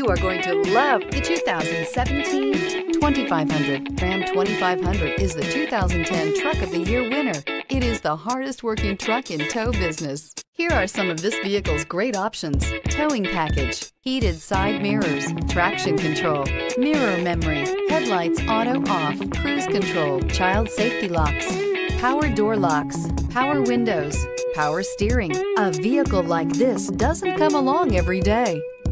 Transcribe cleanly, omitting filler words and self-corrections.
You are going to love the 2017 2500. Ram 2500 is the 2010 Truck of the Year winner. It is the hardest working truck in tow business. Here are some of this vehicle's great options: towing package, heated side mirrors, traction control, mirror memory, headlights auto off, cruise control, child safety locks, power door locks, power windows, power steering. A vehicle like this doesn't come along every day.